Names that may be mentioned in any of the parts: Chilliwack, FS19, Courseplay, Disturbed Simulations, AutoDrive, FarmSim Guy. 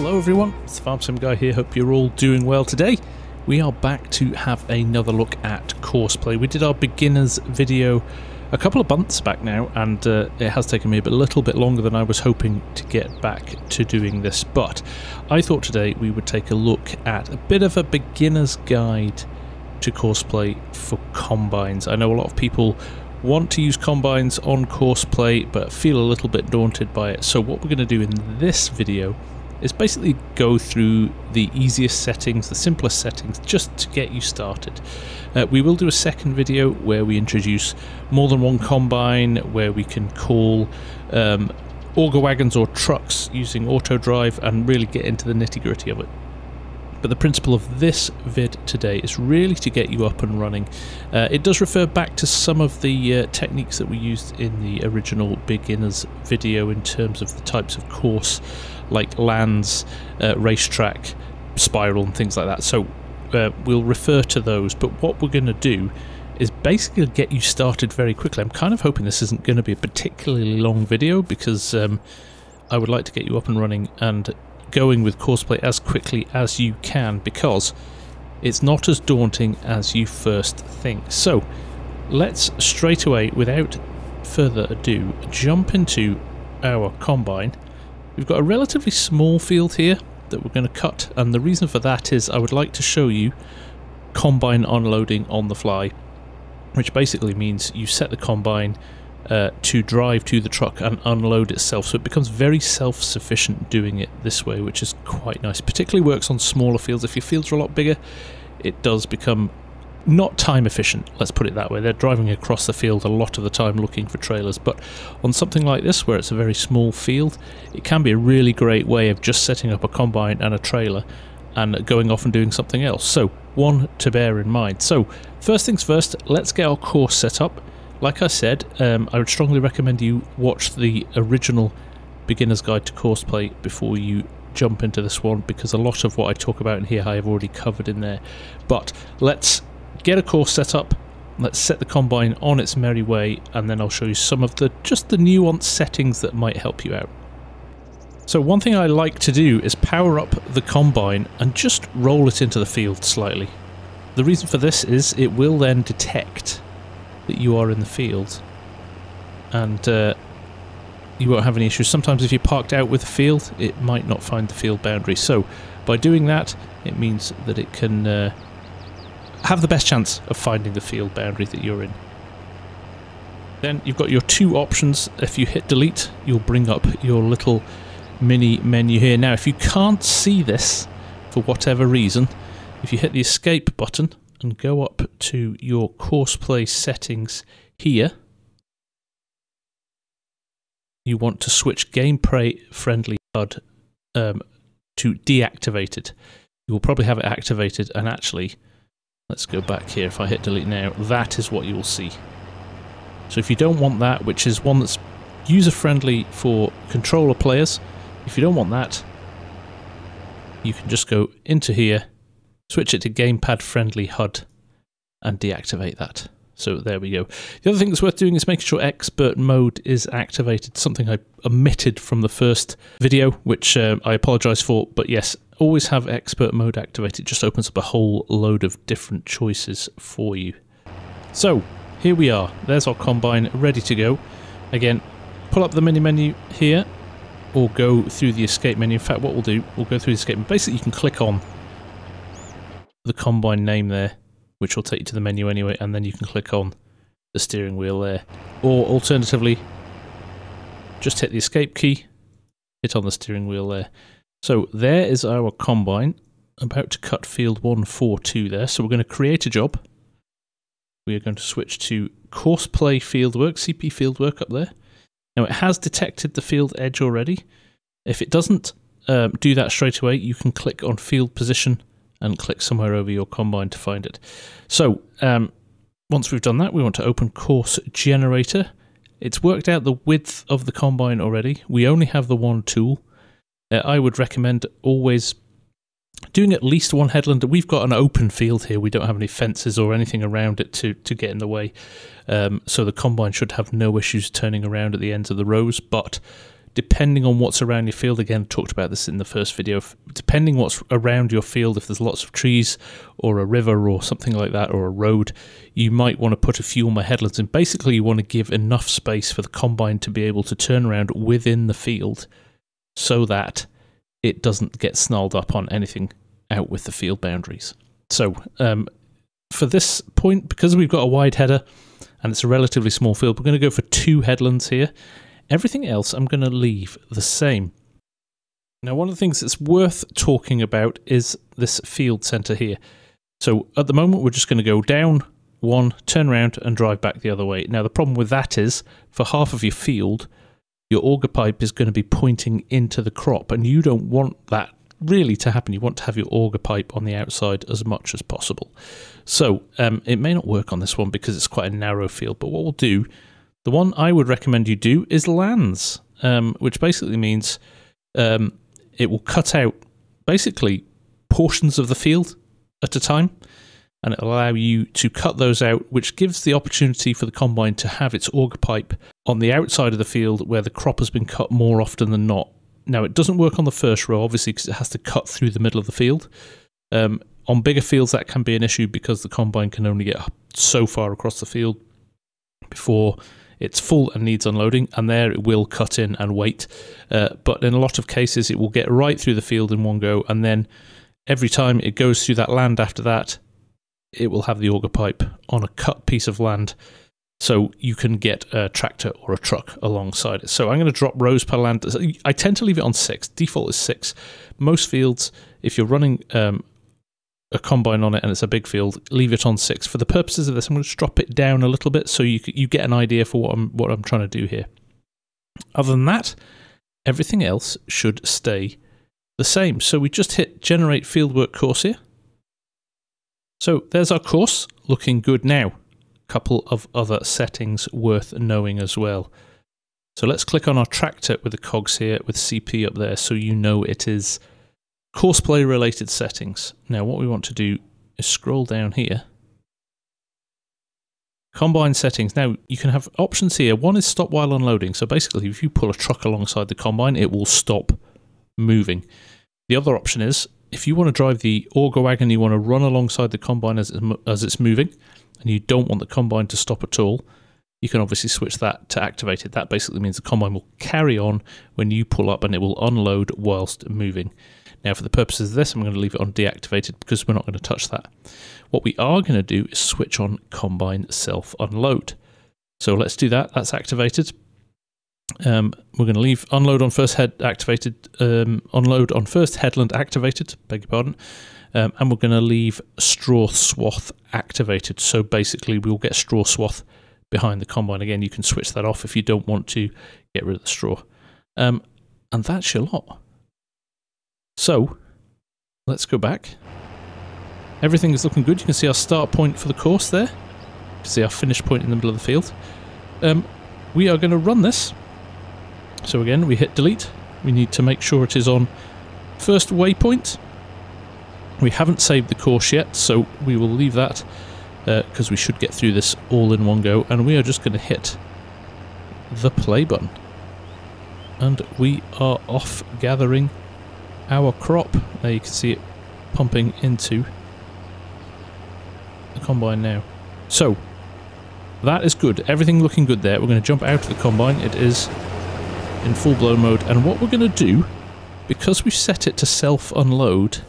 Hello everyone, it's FarmSim Guy here, hope you're all doing well today. We are back to have another look at Courseplay. We did our beginners video a couple of months back now, and it has taken me a little bit longer than I was hoping to get back to doing this, but I thought today we would take a look at a bit of a beginner's guide to Courseplay for combines. I know a lot of people want to use combines on Courseplay, but feel a little bit daunted by it, so what we're going to do in this video is basically go through the easiest settings, the simplest settings, just to get you started. We will do a second video where we introduce more than one combine, where we can call auger wagons or trucks using AutoDrive and really get into the nitty-gritty of it. But the principle of this vid today is really to get you up and running. It does refer back to some of the techniques that we used in the original beginners video in terms of the types of course, like lands, racetrack, spiral and things like that. So we'll refer to those, but what we're going to do is basically get you started very quickly. I'm kind of hoping this isn't going to be a particularly long video because I would like to get you up and running and going with Courseplay as quickly as you can, because it's not as daunting as you first think. So let's straight away, without further ado, jump into our combine. We've got a relatively small field here that we're going to cut, and the reason for that is I would like to show you combine unloading on the fly, which basically means you set the combine to drive to the truck and unload itself, so it becomes very self-sufficient doing it this way, which is quite nice. Particularly works on smaller fields. If your fields are a lot bigger, it does become not time efficient, let's put it that way. They're driving across the field a lot of the time looking for trailers, but on something like this where it's a very small field, it can be a really great way of just setting up a combine and a trailer and going off and doing something else. So one to bear in mind. So first things first, let's get our course set up. Like I said, I would strongly recommend you watch the original Beginner's Guide to Courseplay before you jump into this one, because a lot of what I talk about in here I have already covered in there. But let's get a course set up, let's set the combine on its merry way, and then I'll show you some of the just the nuanced settings that might help you out. So one thing I like to do is power up the combine and just roll it into the field slightly. The reason for this is it will then detect that you are in the field, and you won't have any issues. Sometimes if you're parked out with the field, it might not find the field boundary, so by doing that it means that it can have the best chance of finding the field boundary that you're in. Then you've got your two options. If you hit delete, you'll bring up your little mini menu here. Now if you can't see this for whatever reason, if you hit the escape button and go up to your Courseplay settings here, you want to switch gameplay friendly HUD to deactivated. You will probably have it activated, and actually, let's go back here. If I hit delete now, that is what you will see. So if you don't want that, which is one that's user friendly for controller players, if you don't want that, you can just go into here, switch it to gamepad friendly HUD and deactivate that. So there we go. The other thing that's worth doing is making sure expert mode is activated, something I omitted from the first video, which I apologize for, but yes, always have expert mode activated. It just opens up a whole load of different choices for you. So here we are, there's our combine ready to go. Again, pull up the mini menu here or go through the escape menu. In fact, what we'll do, we'll go through the escape menu. Basically you can click on the combine name there, which will take you to the menu anyway, and then you can click on the steering wheel there, or alternatively just hit the escape key, hit on the steering wheel there. So there is our combine. I'm about to cut field 142 there, so we're going to create a job. We are going to switch to Courseplay Fieldwork, CP Fieldwork up there. Now it has detected the field edge already. If it doesn't do that straight away, you can click on field position and click somewhere over your combine to find it. So once we've done that, we want to open Course Generator. It's worked out the width of the combine already. We only have the one tool. I would recommend always doing at least one headland. We've got an open field here. We don't have any fences or anything around it to get in the way. So the combine should have no issues turning around at the ends of the rows, but depending on what's around your field. Again, I talked about this in the first video. Depending what's around your field, if there's lots of trees or a river or something like that, or a road, you might want to put a few more headlands. And basically you want to give enough space for the combine to be able to turn around within the field so that it doesn't get snarled up on anything out with the field boundaries. So for this point, because we've got a wide header and it's a relatively small field, we're going to go for 2 headlands here. Everything else I'm going to leave the same. Now, one of the things that's worth talking about is this field center here. So at the moment, we're just going to go down 1, turn around and drive back the other way. Now, the problem with that is for half of your field, your auger pipe is going to be pointing into the crop, and you don't want that really to happen. You want to have your auger pipe on the outside as much as possible. So it may not work on this one because it's quite a narrow field, but what we'll do, the one I would recommend you do is lands, which basically means it will cut out basically portions of the field at a time, and it'll allow you to cut those out, which gives the opportunity for the combine to have its auger pipe on the outside of the field where the crop has been cut more often than not. Now, it doesn't work on the first row, obviously, because it has to cut through the middle of the field. On bigger fields, that can be an issue because the combine can only get so far across the field before it's full and needs unloading, and there it will cut in and wait. But in a lot of cases, it will get right through the field in one go, and then every time it goes through that land after that, it will have the auger pipe on a cut piece of land, so you can get a tractor or a truck alongside it. So I'm going to drop rows per land. I tend to leave it on 6. Default is 6. Most fields, if you're running a combine on it and it's a big field, leave it on 6. For the purposes of this, I'm going to drop it down a little bit so you get an idea for what I'm trying to do here. Other than that, everything else should stay the same. So we just hit Generate Fieldwork Course here. So there's our course, looking good now. Couple of other settings worth knowing as well. So let's click on our tractor with the cogs here with CP up there so you know it is Courseplay related settings. Now what we want to do is scroll down here. Combine settings. Now you can have options here. One is stop while unloading. So basically if you pull a truck alongside the combine, it will stop moving. The other option is if you want to drive the auger wagon, you want to run alongside the combine as it's moving, and you don't want the combine to stop at all, you can obviously switch that to activate it. That basically means the combine will carry on when you pull up and it will unload whilst moving. Now for the purposes of this, I'm going to leave it on deactivated because we're not going to touch that. What we are going to do is switch on combine self-unload. So let's do that. That's activated. We're going to leave unload on first head activated, unload on first headland activated, beg your pardon. And we're going to leave straw swath activated. So basically we'll get straw swath behind the combine. Again, you can switch that off if you don't want to get rid of the straw. And that's your lot. So let's go back. Everything is looking good. You can see our start point for the course there. You can see our finish point in the middle of the field. We are going to run this. So again, we hit delete. We need to make sure it is on first waypoint. We haven't saved the course yet, so we will leave that because we should get through this all in one go. And we are just going to hit the play button. And we are off gathering our crop. There you can see it pumping into the combine now. So that is good. Everything looking good there. We're going to jump out of the combine. It is in full-blown mode. And what we're going to do, because we've set it to self-unload,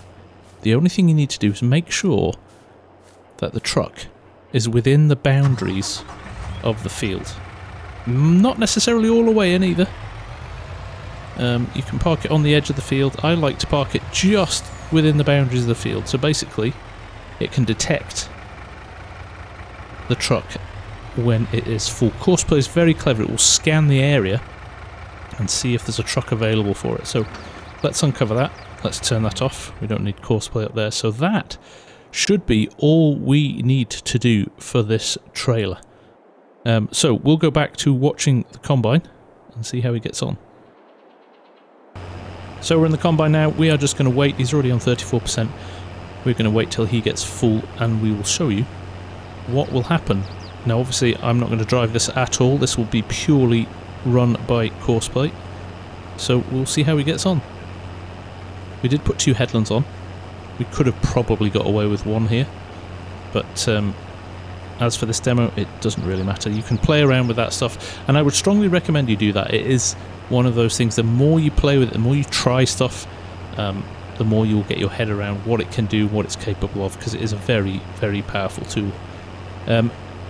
the only thing you need to do is make sure that the truck is within the boundaries of the field. Not necessarily all the way in either. You can park it on the edge of the field. I like to park it just within the boundaries of the field. So basically, it can detect the truck when it is full. Courseplay is very clever. It will scan the area and see if there's a truck available for it. So let's uncover that. Let's turn that off. We don't need Courseplay up there. So that should be all we need to do for this trailer. So we'll go back to watching the combine and see how he gets on. So we're in the combine now. We are just going to wait. He's already on 34%. We're going to wait till he gets full and we will show you what will happen. Now obviously I'm not going to drive this at all. This will be purely run by Courseplay. so we'll see how he gets on. We did put two headlands on. We could have probably got away with one here, but as for this demo, it doesn't really matter. You can play around with that stuff, and I would strongly recommend you do that. It is one of those things, the more you play with it, the more you try stuff, the more you'll get your head around what it can do, what it's capable of, because it is a very, very powerful tool.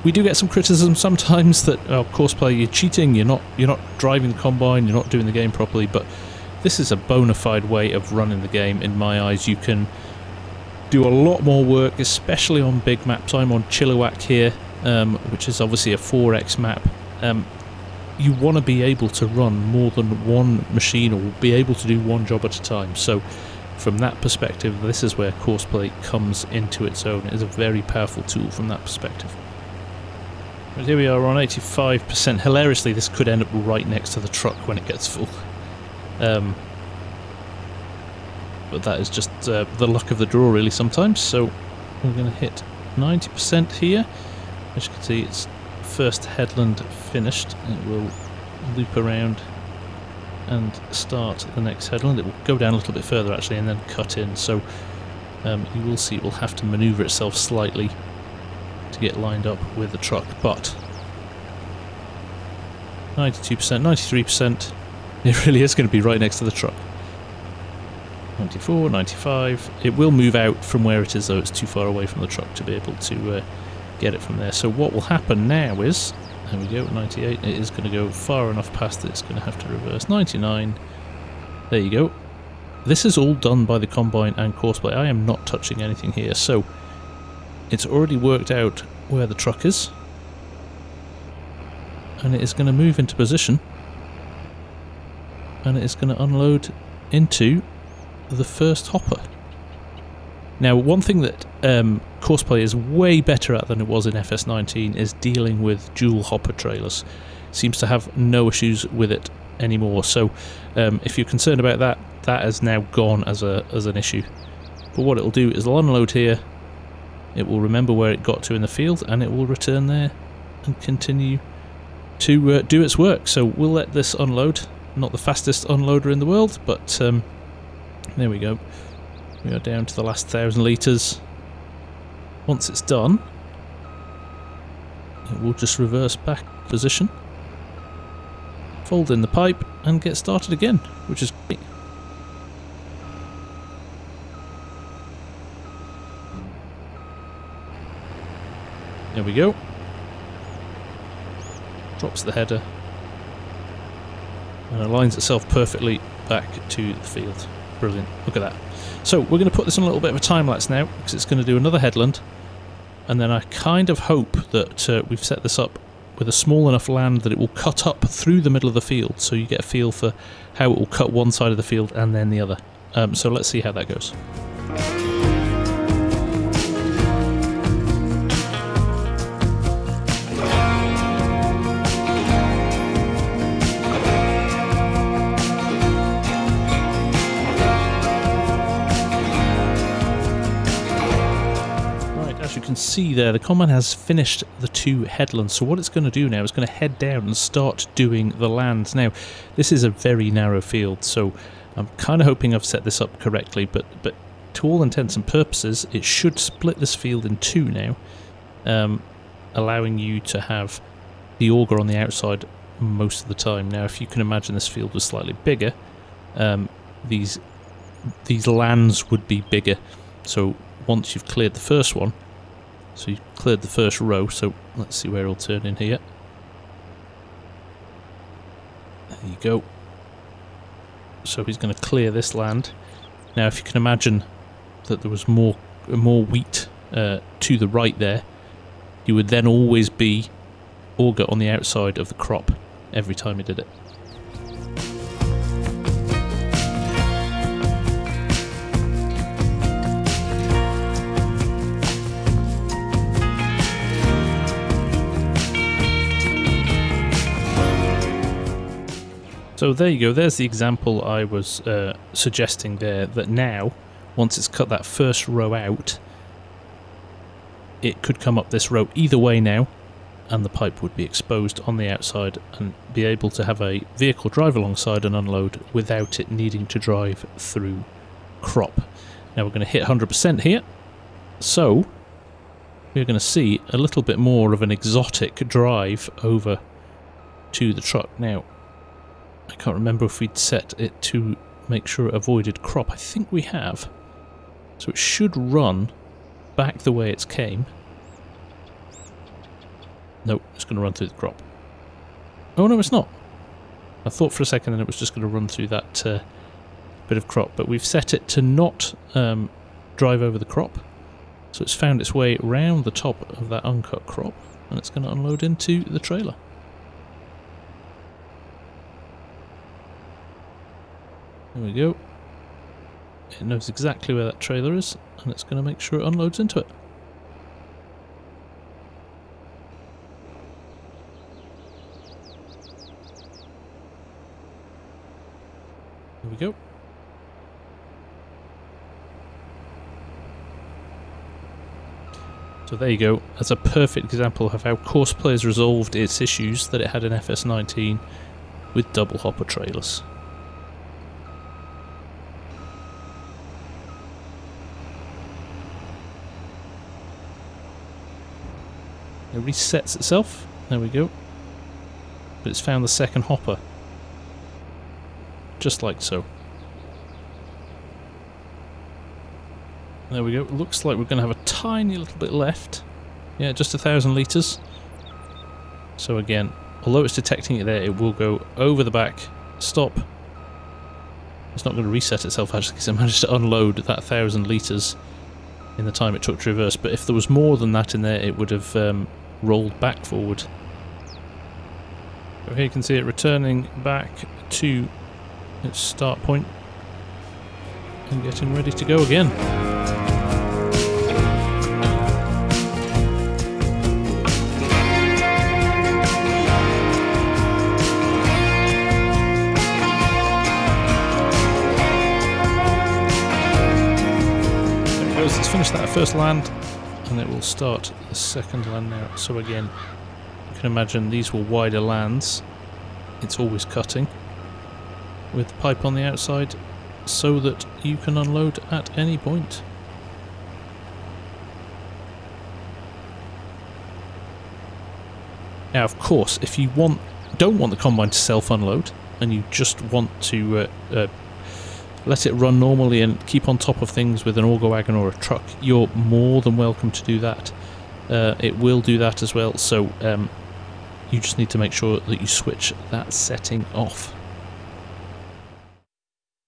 We do get some criticism sometimes that, oh, Courseplay, you're cheating, you're not driving the combine, you're not doing the game properly, but this is a bona fide way of running the game, in my eyes. You can do a lot more work, especially on big maps. I'm on Chilliwack here, which is obviously a 4x map. You want to be able to run more than one machine, or be able to do one job at a time. So from that perspective, this is where Courseplay comes into its own. It is a very powerful tool from that perspective. But here we are on 85%. Hilariously, this could end up right next to the truck when it gets full. But that is just the luck of the draw, really, sometimes. So we're going to hit 90% here. As you can see, it's first headland finished. It will loop around and start the next headland. It will go down a little bit further, actually, and then cut in. So you will see it will have to manoeuvre itself slightly to get lined up with the truck. But 92%, 93%. It really is going to be right next to the truck. 94, 95. It will move out from where it is, though. It's too far away from the truck to be able to get it from there. So what will happen now is, there we go, 98. It is going to go far enough past that it's going to have to reverse. 99. There you go. This is all done by the combine and Courseplay. I am not touching anything here. So it's already worked out where the truck is, and it is going to move into position, and it is going to unload into the first hopper. Now, one thing that Courseplay is way better at than it was in FS19 is dealing with dual hopper trailers. Seems to have no issues with it anymore. So if you're concerned about that, that is now gone as an issue. But what it'll do is it'll unload here, it will remember where it got to in the field, and it will return there and continue to do its work. So we'll let this unload. Not the fastest unloader in the world, but there we go. We are down to the last 1,000 litres. Once it's done, it will just reverse back position, fold in the pipe, and get started again, which is great. There we go. Drops the header and aligns itself perfectly back to the field. Brilliant, look at that. So we're going to put this on a little bit of a time-lapse now, because it's going to do another headland, and then I kind of hope that we've set this up with a small enough land that it will cut up through the middle of the field, so you get a feel for how it will cut one side of the field and then the other. So let's see how that goes. See there, the combine has finished the two headlands. So what it's going to do now is going to head down and start doing the lands. Now, this is a very narrow field, so I'm kind of hoping I've set this up correctly, but to all intents and purposes, it should split this field in two now, allowing you to have the auger on the outside most of the time. Now, if you can imagine this field was slightly bigger, these lands would be bigger. So once you've cleared the first one, so you've cleared the first row, so let's see where it'll turn in here. There you go. So he's going to clear this land. Now, if you can imagine that there was more wheat to the right there, you would then always be auger on the outside of the crop every time you did it. So there you go, there's the example I was suggesting there, that now, once it's cut that first row out, it could come up this row either way now, and the pipe would be exposed on the outside and be able to have a vehicle drive alongside and unload without it needing to drive through crop. Now we're going to hit 100% here, so we're going to see a little bit more of an exotic drive over to the truck. Now I can't remember if we'd set it to make sure it avoided crop. I think we have, so it should run back the way it came. Nope, it's going to run through the crop. Oh no, it's not. I thought for a second and it was just going to run through that bit of crop, but we've set it to not drive over the crop, so it's found its way round the top of that uncut crop and it's going to unload into the trailer. There we go. It knows exactly where that trailer is and it's going to make sure it unloads into it. There we go. So there you go. That's a perfect example of how Courseplay has resolved its issues that it had in FS19 with double hopper trailers. It resets itself, there we go, but it's found the second hopper, just like so. There we go, it looks like we're going to have a tiny little bit left, yeah, just 1,000 litres. So again, although it's detecting it there, it will go over the back, stop. It's not going to reset itself actually because it managed to unload that 1,000 litres in the time it took to reverse, but if there was more than that in there it would have rolled back forward. So here you can see it returning back to its start point and getting ready to go again. There it goes, it's finished that first land and it will start the second land now. So again, you can imagine these were wider lands, it's always cutting with the pipe on the outside so that you can unload at any point. Now of course, if you don't want the combine to self-unload and you just want to let it run normally and keep on top of things with an auger wagon or a truck, you're more than welcome to do that. It will do that as well, so you just need to make sure that you switch that setting off.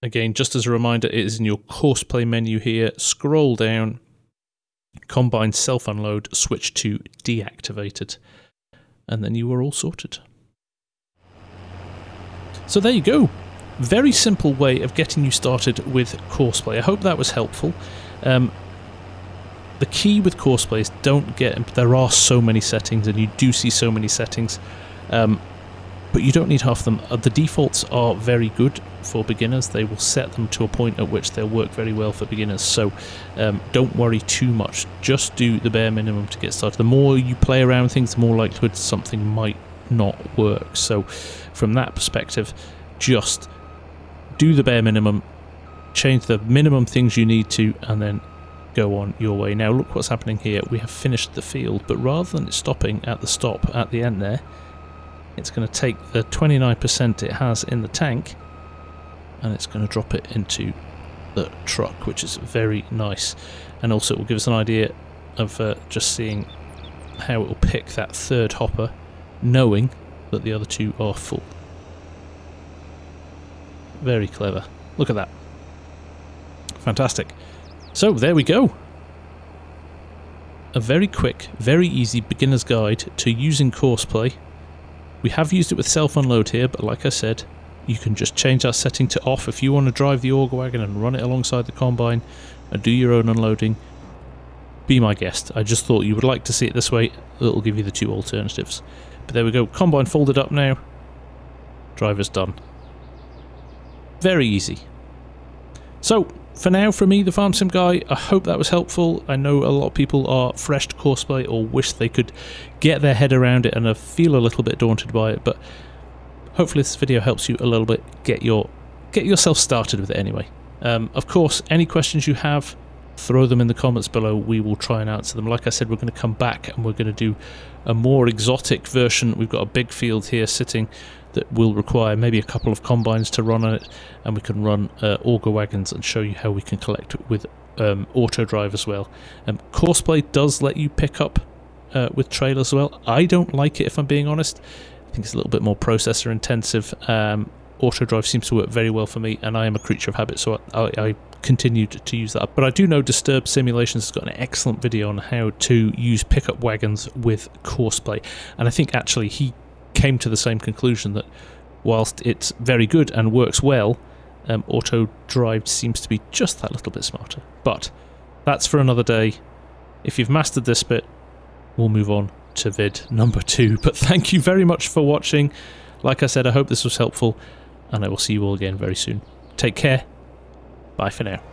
Again, just as a reminder, it is in your Courseplay menu here. Scroll down, combine self-unload, switch to deactivated, and then you are all sorted. So there you go. Very simple way of getting you started with Courseplay. I hope that was helpful. The key with Courseplay is don't get... There are so many settings, and you do see so many settings. But you don't need half of them. The defaults are very good for beginners. They will set them to a point at which they'll work very well for beginners, so don't worry too much. Just do the bare minimum to get started. The more you play around with things, the more likelihood something might not work. So from that perspective, just do the bare minimum, change the minimum things you need to, and then go on your way. Now look what's happening here. We have finished the field, but rather than it stopping at the stop at the end there, it's going to take the 29% it has in the tank and it's going to drop it into the truck, which is very nice. And also it will give us an idea of just seeing how it will pick that third hopper, knowing that the other two are full. Very clever. Look at that. Fantastic. So there we go. A very quick, very easy beginner's guide to using Courseplay. We have used it with self-unload here, but like I said, you can just change that setting to off if you want to drive the auger wagon and run it alongside the combine and do your own unloading. Be my guest. I just thought you would like to see it this way. It'll give you the two alternatives. But there we go. Combine folded up now. Driver's done. Very easy. So for now from me, the FarmSim Guy. I hope that was helpful. I know a lot of people are fresh to Courseplay or wish they could get their head around it and I feel a little bit daunted by it, but hopefully this video helps you a little bit get yourself started with it anyway. Of course, any questions you have, throw them in the comments below. We will try and answer them. Like I said, we're going to come back and we're going to do a more exotic version. We've got a big field here sitting that will require maybe a couple of combines to run on it, and we can run auger wagons and show you how we can collect with AutoDrive as well. Courseplay does let you pick up with trailers as well. I don't like it, if I'm being honest. I think it's a little bit more processor intensive. AutoDrive seems to work very well for me, and I am a creature of habit, so I continued to use that. But I do know Disturbed Simulations has got an excellent video on how to use pickup wagons with Courseplay, and I think actually he came to the same conclusion that whilst it's very good and works well, AutoDrive seems to be just that little bit smarter. But that's for another day. If you've mastered this bit, we'll move on to vid number 2. But thank you very much for watching. Like I said, I hope this was helpful, and I will see you all again very soon. Take care. Bye for now.